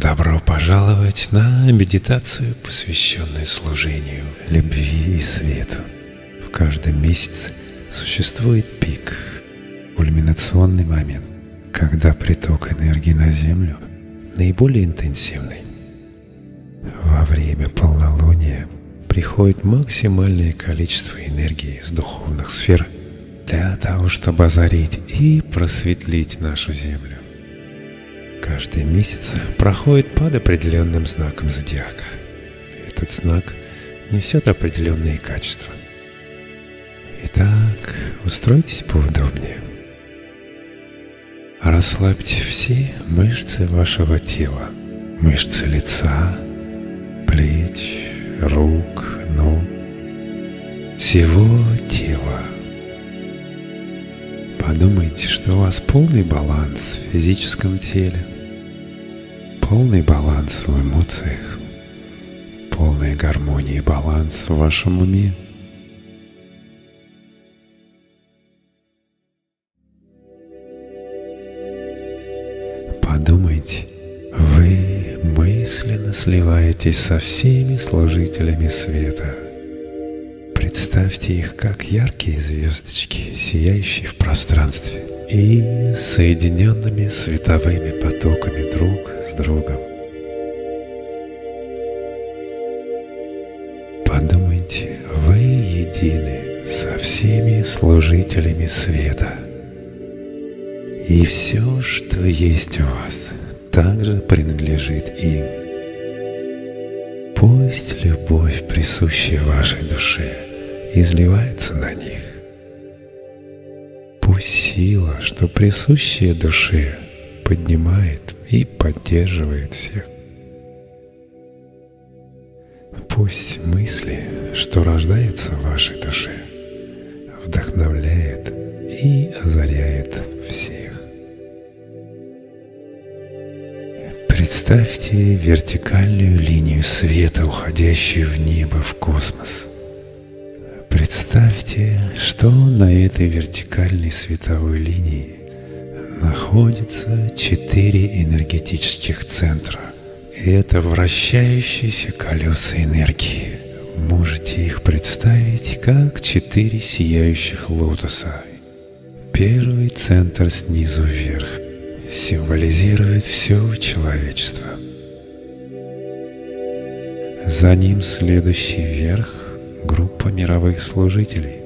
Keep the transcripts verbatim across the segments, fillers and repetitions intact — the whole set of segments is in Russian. Добро пожаловать на медитацию, посвященную служению, любви и свету. В каждом месяце существует пик, кульминационный момент, когда приток энергии на Землю наиболее интенсивный. Во время полнолуния приходит максимальное количество энергии из духовных сфер для того, чтобы озарить и просветлить нашу Землю. Каждый месяц проходит под определенным знаком зодиака. Этот знак несет определенные качества. Итак, устройтесь поудобнее. Расслабьте все мышцы вашего тела. Мышцы лица, плеч, рук, ног. Всего тела. Подумайте, что у вас полный баланс в физическом теле. Полный баланс в эмоциях, полная гармония и баланс в вашем уме. Подумайте, вы мысленно сливаетесь со всеми служителями света. Представьте их как яркие звездочки, сияющие в пространстве и соединенными световыми потоками друг с другом. Подумайте, вы едины со всеми служителями света. И все, что есть у вас, также принадлежит им. Пусть любовь, присущая вашей душе, изливается на них. Пусть сила, что присущая душе, поднимает и поддерживает всех. Пусть мысли, что рождаются в вашей душе, вдохновляет и озаряет всех. Представьте вертикальную линию света, уходящую в небо, в космос. Представьте, что на этой вертикальной световой линии находятся четыре энергетических центра. Это вращающиеся колеса энергии. Можете их представить как четыре сияющих лотоса. Первый центр снизу вверх символизирует все человечество. За ним следующий вверх — группа мировых служителей.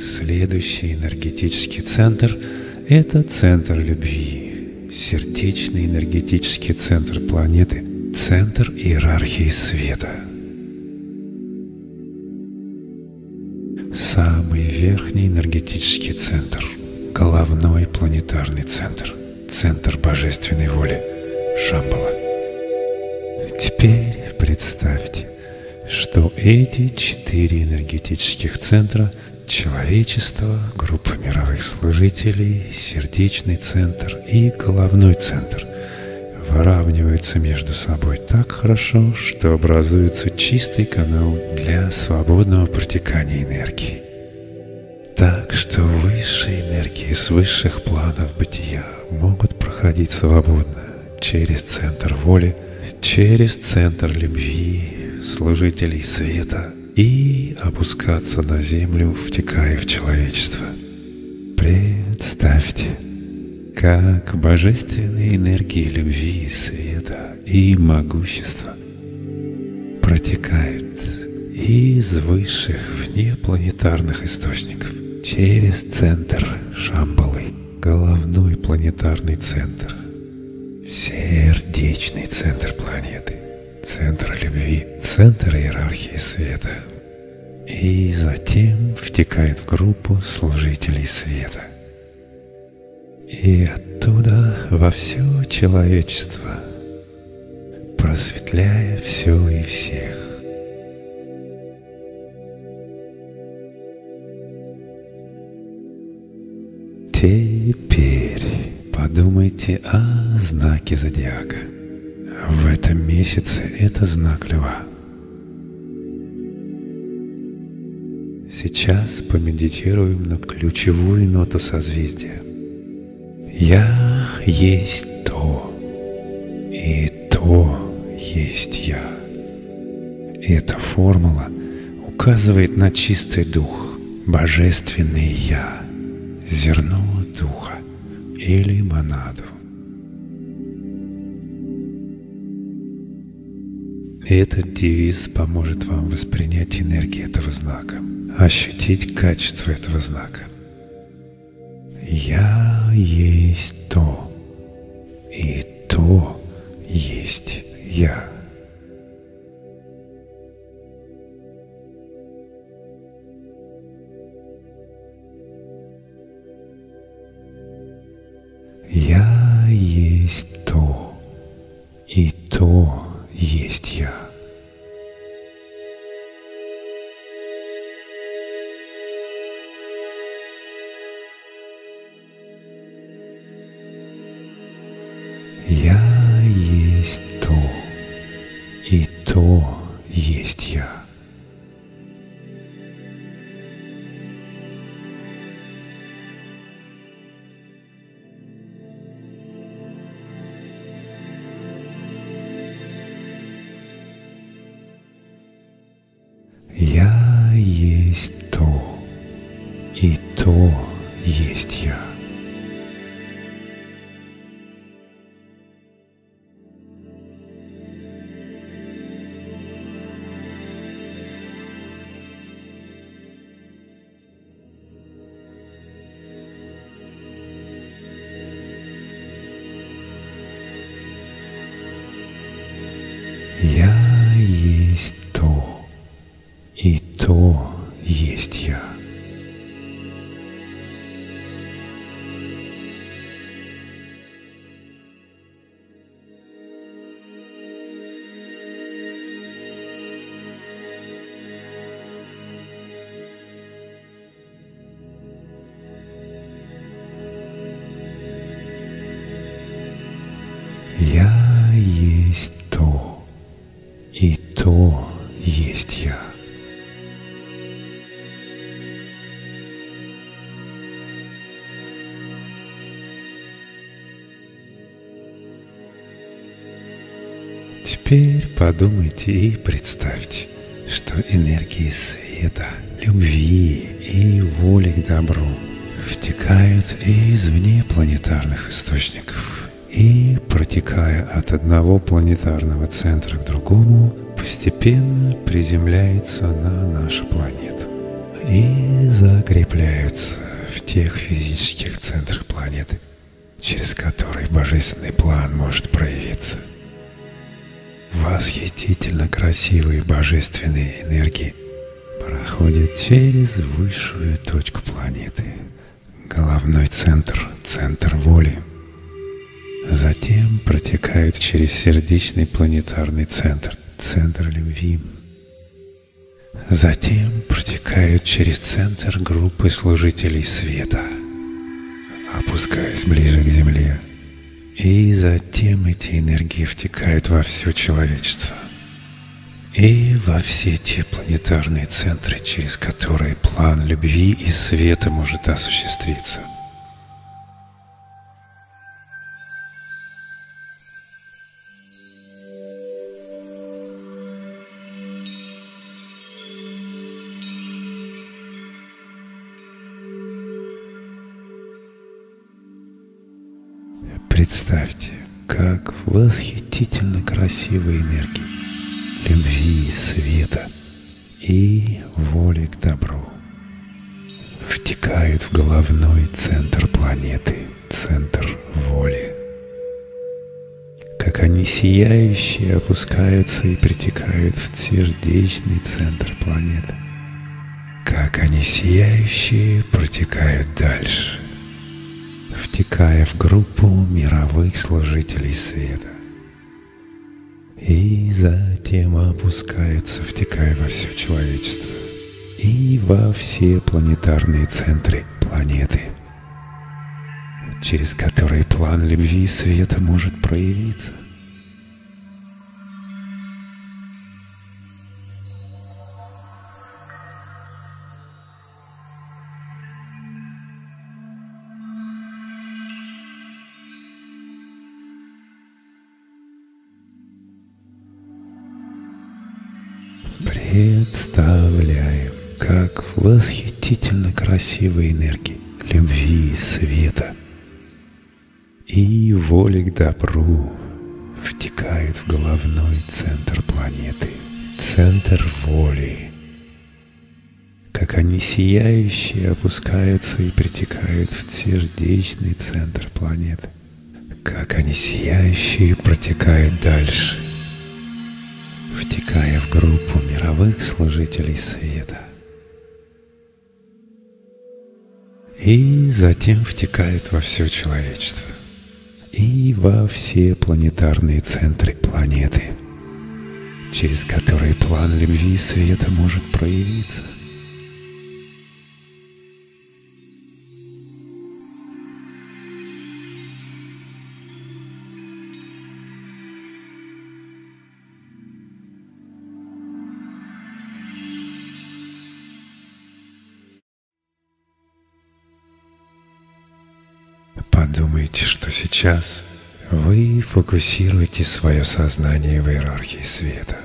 Следующий энергетический центр — это центр любви, сердечный энергетический центр планеты, центр иерархии света. Самый верхний энергетический центр, головной планетарный центр, центр божественной воли — Шамбала. Теперь представьте, что эти четыре энергетических центра — человечество, группа мировых служителей, сердечный центр и головной центр — выравниваются между собой так хорошо, что образуется чистый канал для свободного протекания энергии. Так что высшие энергии с высших планов бытия могут проходить свободно через центр воли, через центр любви, служителей света и опускаться на землю, втекая в человечество. Представьте, как божественные энергии любви, света и могущества протекают из высших внепланетарных источников через центр Шамбалы, головной планетарный центр, сердечный центр планеты, центр любви, центр иерархии света. И затем втекает в группу служителей света. И оттуда во все человечество, просветляя все и всех. Теперь подумайте о знаке зодиака. В этом месяце это знак Льва. Сейчас помедитируем на ключевую ноту созвездия. Я есть то, и то есть я. И эта формула указывает на чистый дух, божественный я, зерно духа или монаду. И этот девиз поможет вам воспринять энергию этого знака, ощутить качество этого знака. Я есть то, и то есть я. Я есть то, и то есть я. Я есть то, и то есть я. Я есть то, и то есть я. Я есть то, и то есть я. Я есть то, и то есть я. Теперь подумайте и представьте, что энергии света, любви и воли к добру втекают извне планетарных источников и, протекая от одного планетарного центра к другому, постепенно приземляются на нашу планету и закрепляются в тех физических центрах планеты, через которые божественный план может проявиться. Восхитительно красивые божественные энергии проходят через высшую точку планеты, головной центр, центр воли. Затем протекают через сердечный планетарный центр, центр любви. Затем протекают через центр группы служителей света, опускаясь ближе к Земле. И затем эти энергии втекают во все человечество и во все те планетарные центры, через которые план любви и света может осуществиться. Представьте, как восхитительно красивые энергии любви, света и воли к добру втекают в головной центр планеты, центр воли. Как они сияющие опускаются и притекают в сердечный центр планеты. Как они сияющие протекают дальше, втекая в группу мировых служителей света. И затем опускаются, втекая во все человечество и во все планетарные центры планеты, через которые план любви и света может проявиться. Представляем, как восхитительно красивой энергии, любви, света и воли к добру втекают в головной центр планеты, центр воли, как они сияющие опускаются и притекают в сердечный центр планеты, как они сияющие протекают дальше, втекая в группу мировых служителей света. И затем втекают во все человечество и во все планетарные центры планеты, через которые план любви и света может проявиться. Подумайте, что сейчас вы фокусируете свое сознание в иерархии света,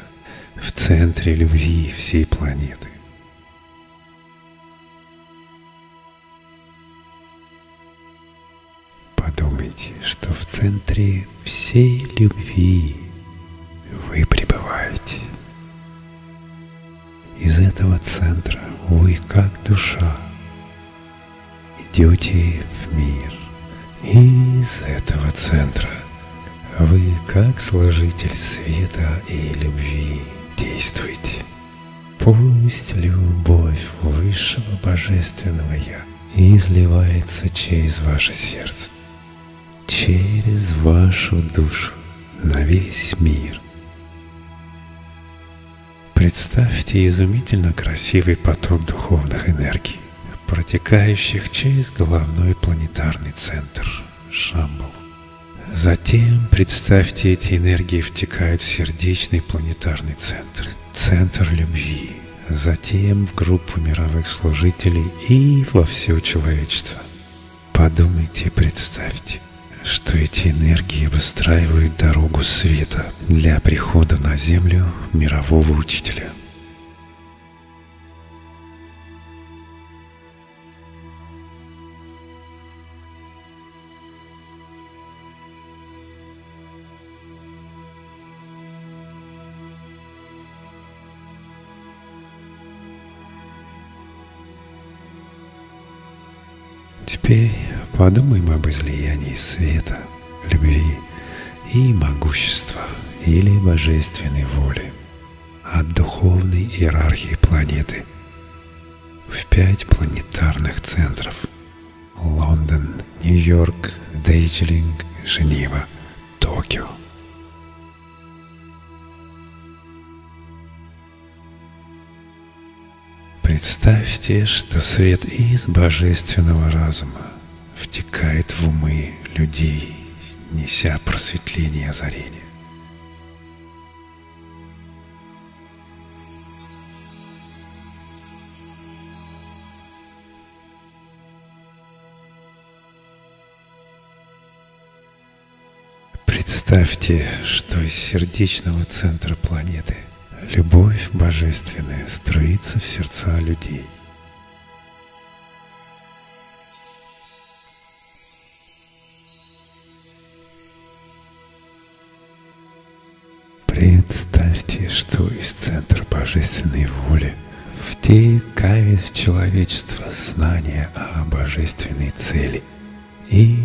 в центре любви всей планеты. Подумайте, что в центре всей любви вы пребываете. Из этого центра вы, как душа, идете в мир. Из этого центра вы, как служитель света и любви, действуете. Пусть любовь Высшего Божественного Я изливается через ваше сердце, через вашу душу на весь мир. Представьте изумительно красивый поток духовных энергий, протекающих через головной планетарный центр Шамбалу. Затем представьте, эти энергии втекают в сердечный планетарный центр, центр любви, затем в группу мировых служителей и во все человечество. Подумайте, представьте, что эти энергии выстраивают дорогу света для прихода на Землю мирового учителя. Теперь подумаем об излиянии света, любви и могущества или божественной воли от духовной иерархии планеты в пять планетарных центров – Лондон, Нью-Йорк, Дарджилинг, Женева, Токио. Представьте, что свет из божественного разума втекает в умы людей, неся просветление и озарение. Представьте, что из сердечного центра планеты любовь божественная струится в сердца людей. Представьте, что из центра божественной воли втекает в человечество знание о божественной цели. И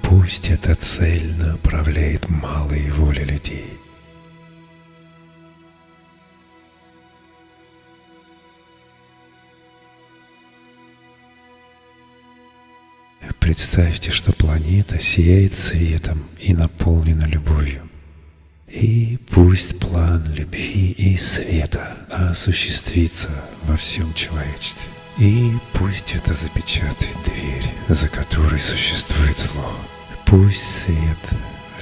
пусть эта цель направляет малые воли людей. Представьте, что планета сияет светом и наполнена любовью. И пусть план любви и света осуществится во всем человечестве. И пусть это запечатает дверь, за которой существует зло. Пусть свет,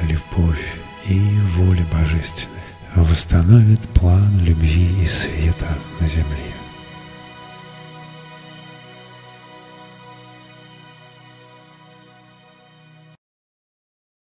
любовь и воля божественная восстановят план любви и света на Земле.